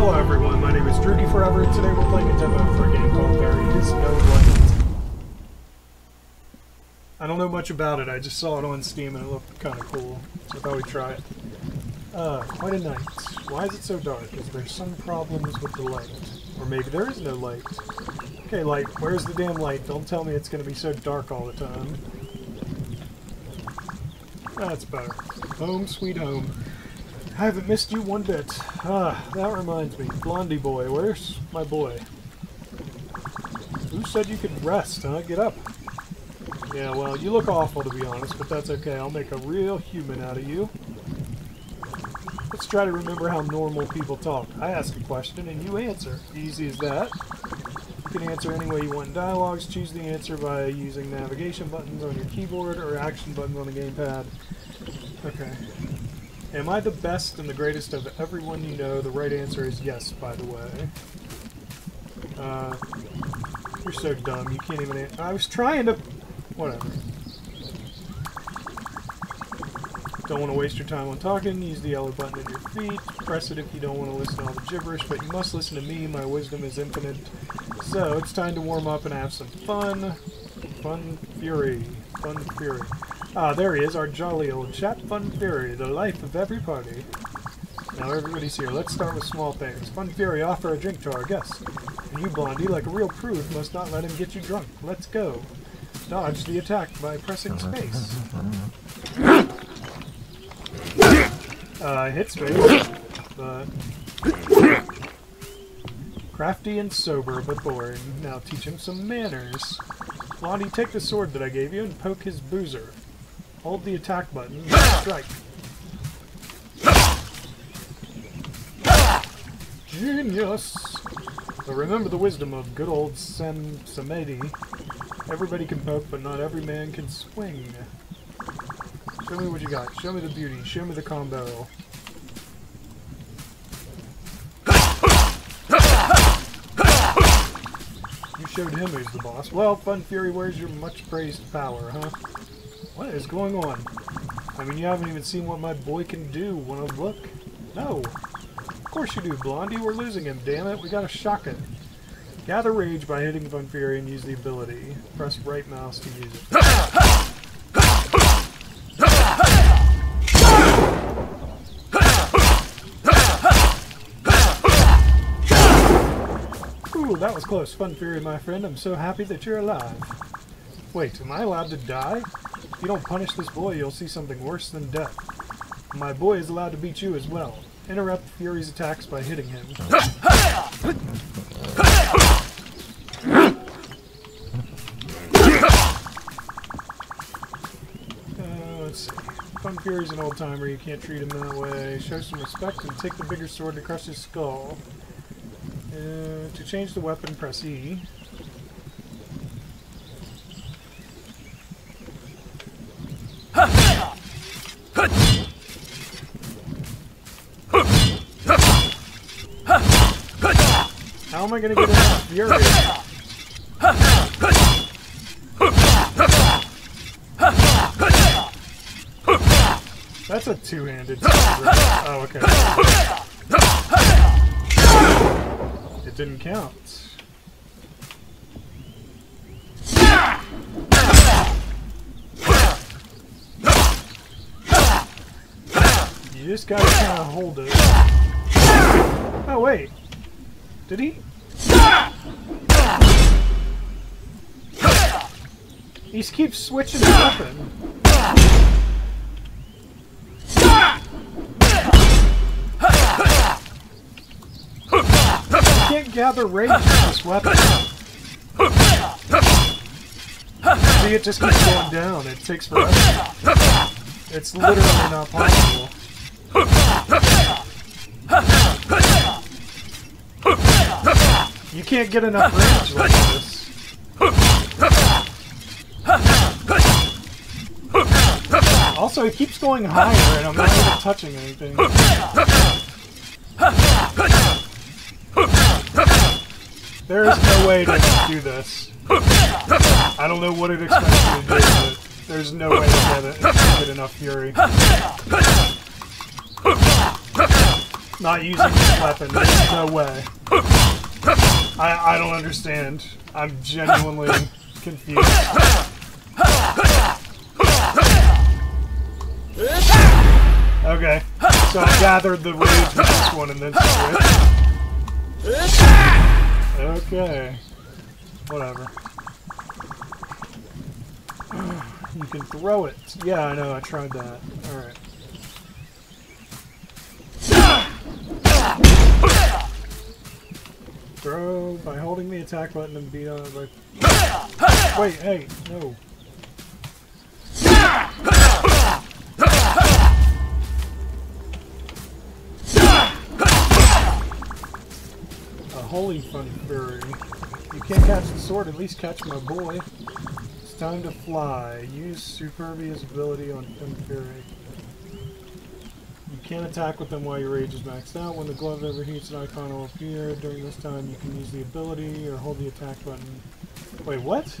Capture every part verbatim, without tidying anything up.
Hello everyone, my name is Droogie four ever and today we're playing a demo for a game called There Is No Light. I don't know much about it, I just saw it on Steam and it looked kind of cool, so I thought we'd try it. Uh, quite a night. Why is it so dark? Is there some problems with the light? Or maybe there is no light. Okay, light, where's the damn light? Don't tell me it's going to be so dark all the time. That's better. Home sweet home. I haven't missed you one bit. Ah, that reminds me. Blondie boy, where's my boy? Who said you could rest, huh? Get up. Yeah, well, you look awful to be honest, but that's okay. I'll make a real human out of you. Let's try to remember how normal people talk. I ask a question and you answer. Easy as that. You can answer any way you want in dialogues. Choose the answer by using navigation buttons on your keyboard or action buttons on the gamepad. Okay. Am I the best and the greatest of everyone you know? The right answer is yes, by the way. Uh, you're so dumb, you can't even answer. I was trying to... whatever. Don't want to waste your time on talking. Use the yellow button at your feet. Press it if you don't want to listen to all the gibberish, but you must listen to me. My wisdom is infinite. So, it's time to warm up and have some fun. Funfury. Funfury. Ah, there he is, our jolly old chap, Funfury, the life of every party. Now everybody's here, let's start with small things. Funfury, offer a drink to our guest. And you, Blondie, like a real prude, must not let him get you drunk. Let's go. Dodge the attack by pressing space. Uh, hit space, but... Crafty and sober, but boring. Now teach him some manners. Blondie, take the sword that I gave you and poke his boozer. Hold the attack button and strike. Genius! But remember the wisdom of good old Sam Samedi. Everybody can poke, but not every man can swing. Show me what you got. Show me the beauty. Show me the combo. You showed him who's the boss. Well, Funfury, where's your much-praised power, huh? What is going on? I mean, you haven't even seen what my boy can do. Wanna look? No. Of course you do, Blondie. We're losing him, damn it. We gotta shock it. Gather rage by hitting Funfury and use the ability. Press right mouse to use it. Ooh, that was close. Funfury, my friend, I'm so happy that you're alive. Wait, am I allowed to die? If you don't punish this boy, you'll see something worse than death. My boy is allowed to beat you as well. Interrupt Fury's attacks by hitting him. Uh, let's see. Funfury's an old-timer. You can't treat him that way. Show some respect and take the bigger sword to crush his skull. Uh, to change the weapon, press E. How am I going to get enough fury? That's a two-handed sword, right? Oh, okay. It didn't count. You just gotta kind of hold it. Oh, wait. Did he? He keeps switching his weapon. You can't gather rage with this weapon. See, it just keeps going down. It takes forever. It's literally not possible. You can't get enough rage like this. Also, it keeps going higher, and I'm not even touching anything. There is no way to do this. I don't know what it expects you to do, but there's no way to get it. It's not good enough fury. not using this weapon. There's no way. I, I don't understand. I'm genuinely confused. Okay, so I gathered the rage with this one and then switched. Okay. Whatever. You can throw it. Yeah, I know, I tried that. Alright. Throw by holding the attack button and beat on it by... Wait, hey, no. A holy Funfury. You can't catch the sword, at least catch my boy. It's time to fly. Use Superbia's ability on Funfury. You can't attack with them while your rage is maxed out. When the glove overheats, an icon will appear. During this time, you can use the ability or hold the attack button. Wait, what?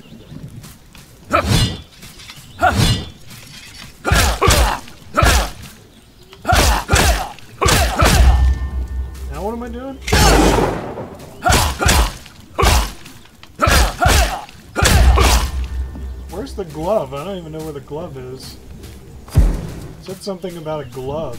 Now what am I doing? Where's the glove? I don't even know where the glove is. Said something about a glove.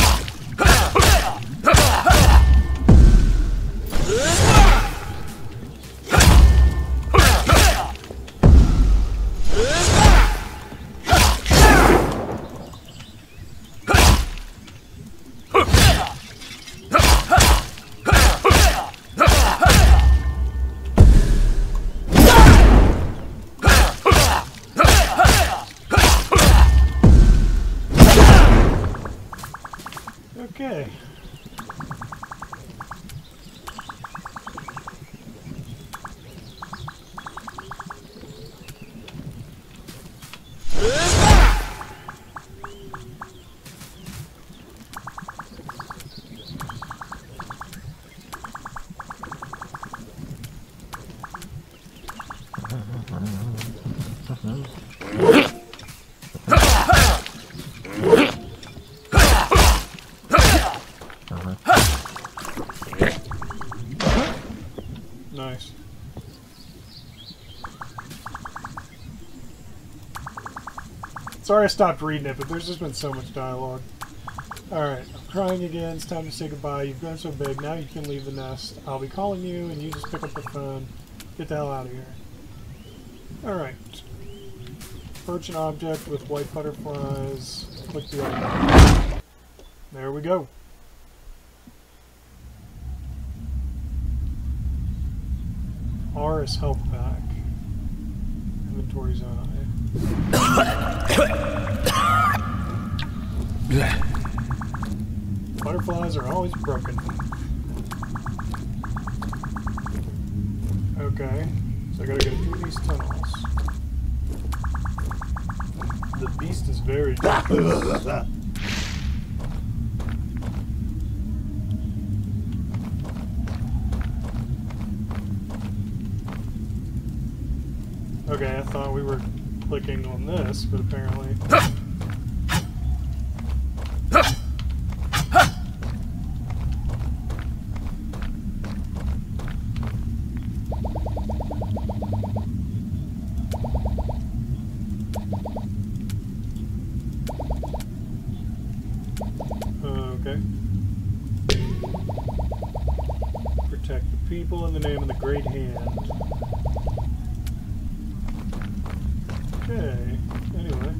Nice. Sorry I stopped reading it, but there's just been so much dialogue. Alright, I'm crying again. It's time to say goodbye. You've grown so big, now you can leave the nest. I'll be calling you, and you just pick up the phone. Get the hell out of here. Alright. Perch an object with white butterflies. Click the icon. There we go. R is health pack. Inventory's on. Butterflies are always broken. Okay, so I gotta get through these tunnels. The beast is very dangerous. Okay, I thought we were clicking on this, but apparently... Okay. Protect the people in the name of the Great Hand. Okay, anyway.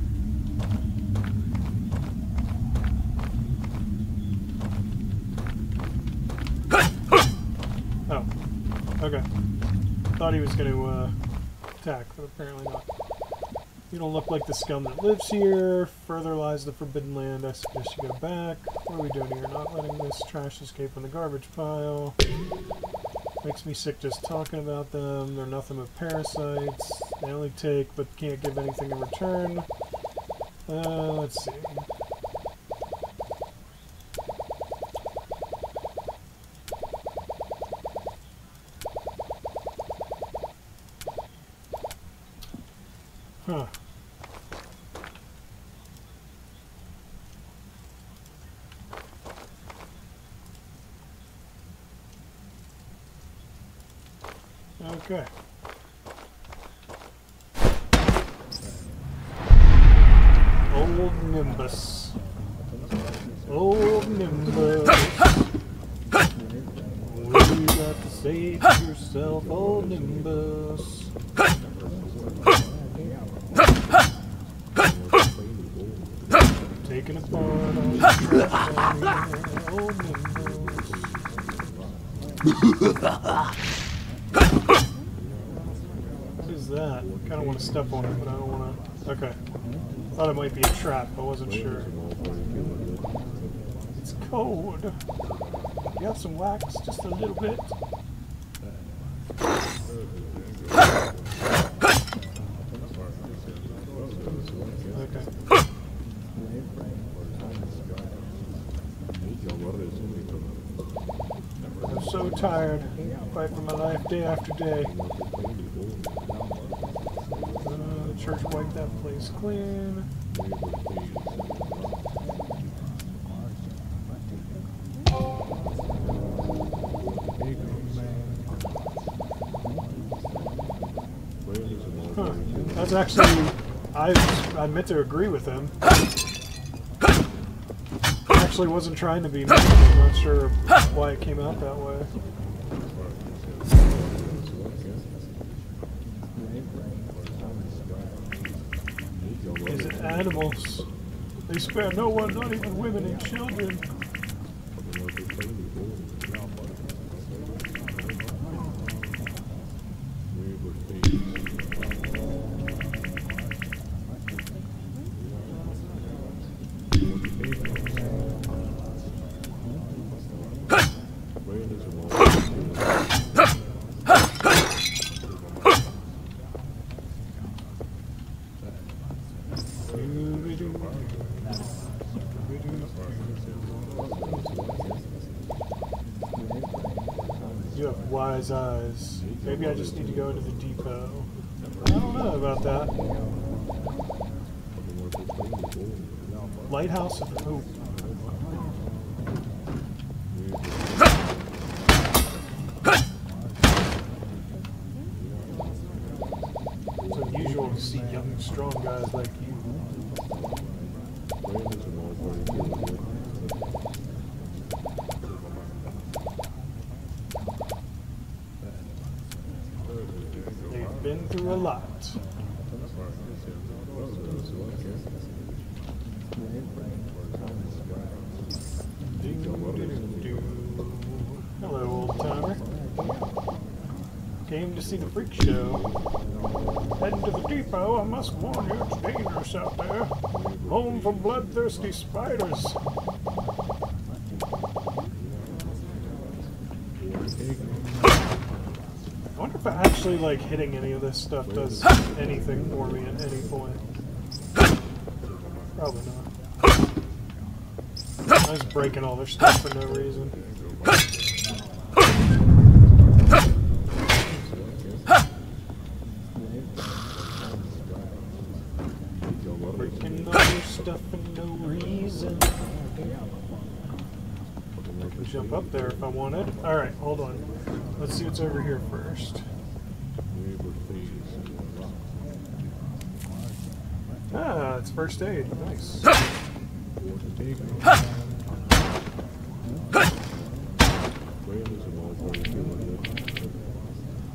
Oh, okay. Thought he was going to uh, attack, but apparently not. You don't look like the scum that lives here. Further lies the forbidden land. I suggest you go back. What are we doing here? Not letting this trash escape from the garbage pile. Makes me sick just talking about them. They're nothing but parasites. They only take, but can't give anything in return. Uh, let's see. Huh. Okay. Old Nimbus. Old Nimbus. What well, you got to say to yourself, old Nimbus? Taking apart all the old Nimbus. That. I kind of want to step on it, but I don't want to... Okay. I thought it might be a trap, but I wasn't sure. It's cold. You have some wax? Just a little bit? Okay. I'm so tired. Fight for my life day after day. Church wiped that place clean. Huh. That's actually, I, I meant to agree with him. I actually wasn't trying to be mean. I'm not sure why it came out that way. Is it animals? They spare no one, not even women and children. You have wise eyes. Maybe I just need to go into the depot. I don't know about that. Lighthouse of Hope. It's unusual to see young, strong guys like you. Been through a lot. Hello, old timer. Came to see the freak show. Heading to the depot, I must warn you, it's dangerous out there. Home from bloodthirsty spiders. I wonder if actually, like, hitting any of this stuff does anything for me at any point. Probably not. I was breaking all their stuff for no reason. Breaking all their stuff for no reason. I can jump up there if I wanted. Alright, hold on. Let's see what's over here first. Ah, it's first aid. Nice.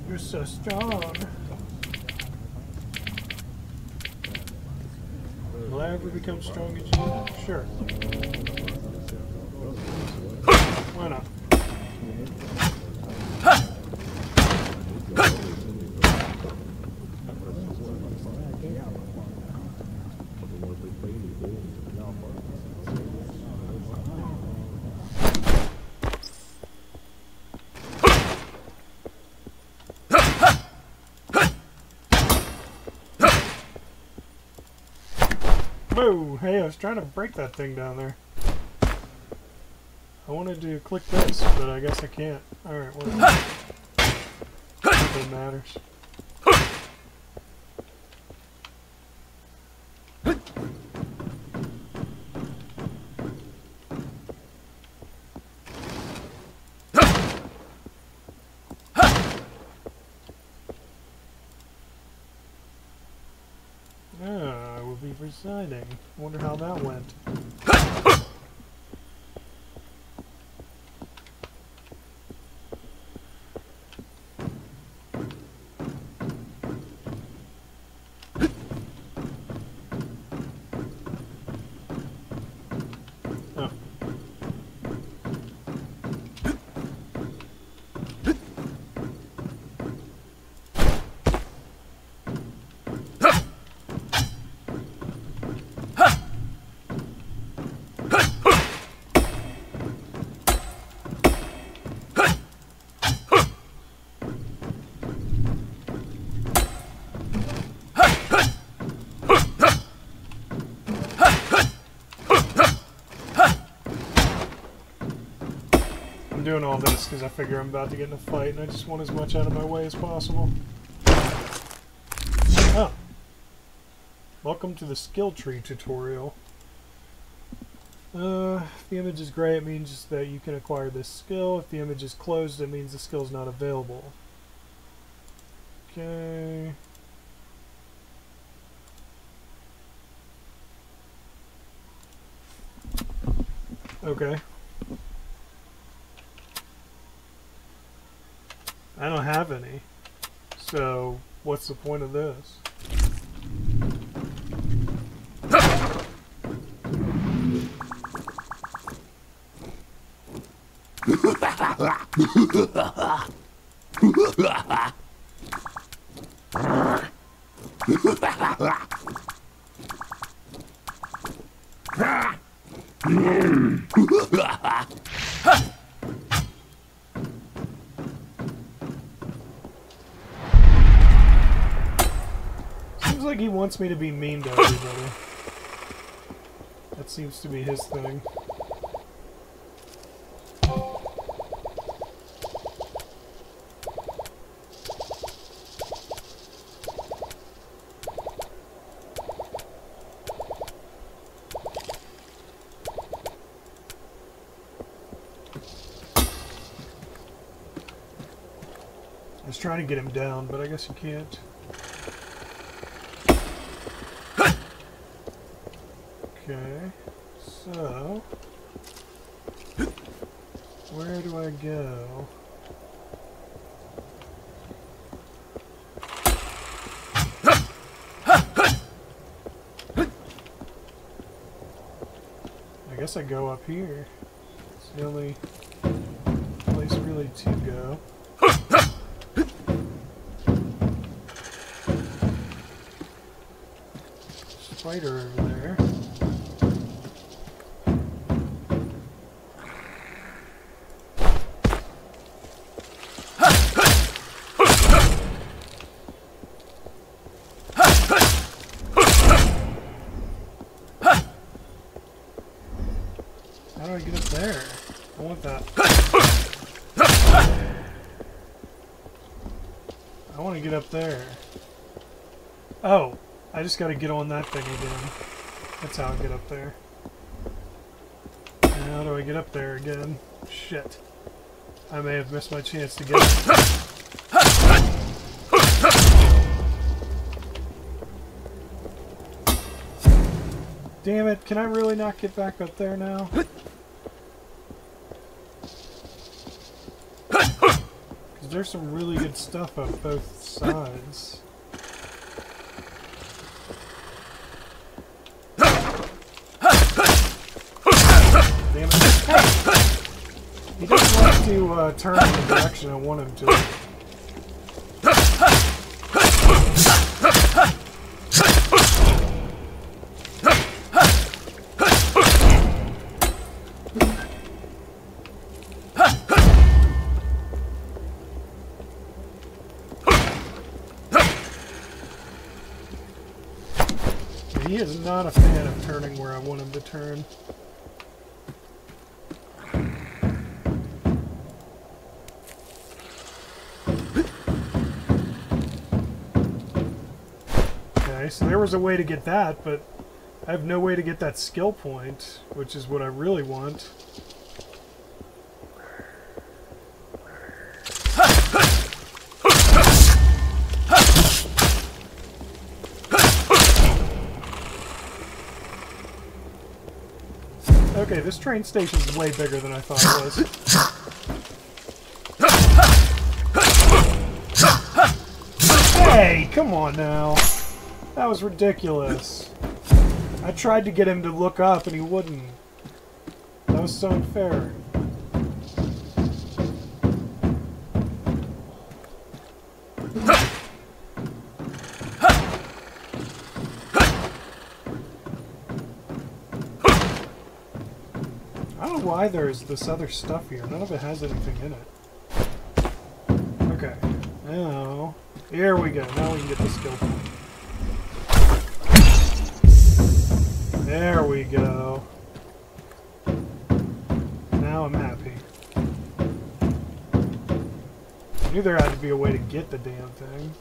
You're so strong. Will I ever become strong as you? Sure. Why not? Whoa! Hey, I was trying to break that thing down there. I wanted to click this, but I guess I can't. Alright, well, nothing matters. Ah, I will be resigning. Wonder how that went. Doing all this because I figure I'm about to get in a fight and I just want as much out of my way as possible. Oh. Welcome to the skill tree tutorial. Uh, if the image is gray, it means that you can acquire this skill. If the image is closed, it means the skill is not available. Okay. Okay. I don't have any, so what's the point of this? He wants me to be mean to everybody. That seems to be his thing. I was trying to get him down, but I guess you can't. Okay, so where do I go? I guess I go up here. It's the only place really to go. Spider over there. How do I get up there? I want that. I want to get up there. Oh, I just got to get on that thing again. That's how I get up there. And how do I get up there again? Shit. I may have missed my chance to get it. Damn it, can I really not get back up there now? Because there's some really good stuff on both sides. Damn it. Hey! He doesn't want to uh, turn in the direction I want him to. He is not a fan of turning where I want him to turn. Okay, so there was a way to get that, but I have no way to get that skill point, which is what I really want. Okay, this train station is way bigger than I thought it was. Hey, come on now. That was ridiculous. I tried to get him to look up and he wouldn't. That was so unfair. Why there's this other stuff here. None of it has anything in it. Okay. Now, here we go. Now we can get the skill point. There we go. Now I'm happy. I knew there had to be a way to get the damn thing.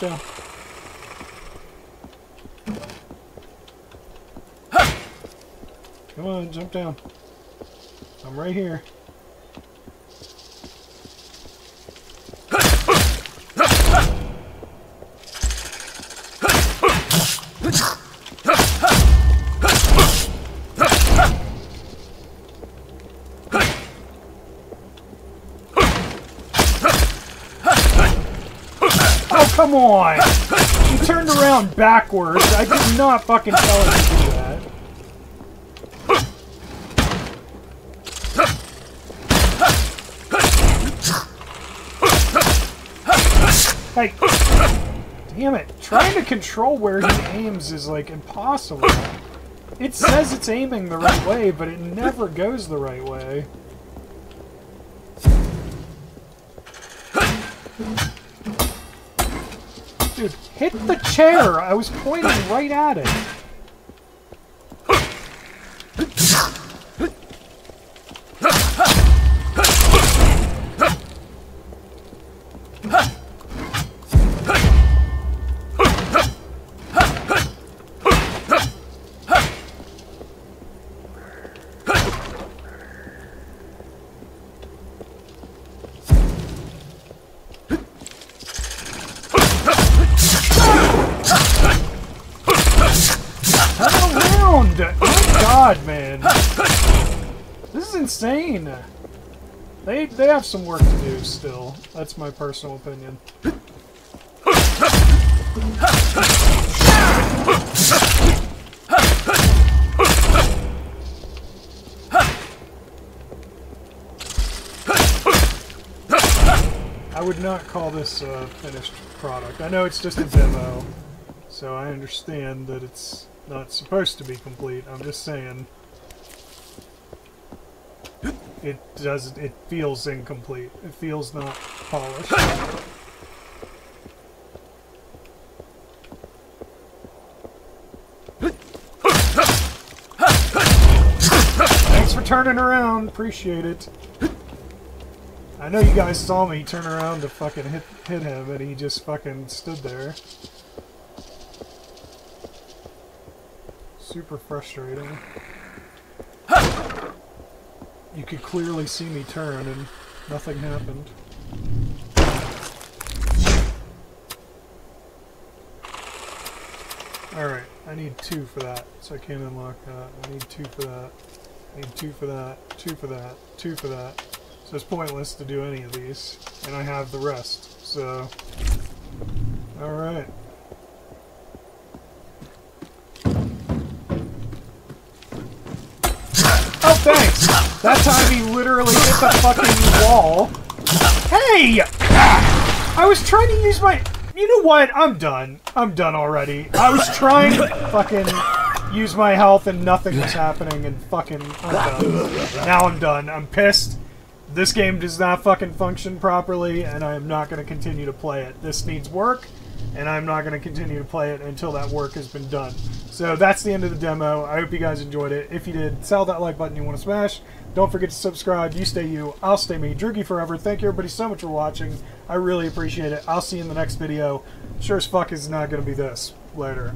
Down. Come on, jump down. I'm right here. Come on! He turned around backwards. I did not fucking tell him to do that. Hey! Damn it. Trying to control where he aims is, like, impossible. It says it's aiming the right way, but it never goes the right way. Dude, hit the chair! I was pointing right at it! Insane. They they have some work to do still. That's my personal opinion. I would not call this a finished product. I know it's just a demo, so I understand that it's not supposed to be complete. I'm just saying. It does. It feels incomplete. It feels not polished. Thanks for turning around. Appreciate it. I know you guys saw me turn around to fucking hit hit him, and he just fucking stood there. Super frustrating. You could clearly see me turn, and nothing happened. Alright, I need two for that, so I can't unlock that. I need two for that. I need two for that, two for that, two for that. So it's pointless to do any of these, and I have the rest, so... Alright. Oh, thanks! That time he literally hit the fucking wall. Hey! Ah! I was trying to use my... You know what? I'm done. I'm done already. I was trying to fucking use my health and nothing was happening and fucking... I'm done. Now I'm done. I'm pissed. This game does not fucking function properly and I am not going to continue to play it. This needs work. and I'm not going to continue to play it until that work has been done. So that's the end of the demo. I hope you guys enjoyed it. If you did, sell that like button you want to smash. Don't forget to subscribe. You stay you, I'll stay me. Droogie forever. Thank you everybody so much for watching. I really appreciate it. I'll see you in the next video. Sure as fuck is not going to be this. Later.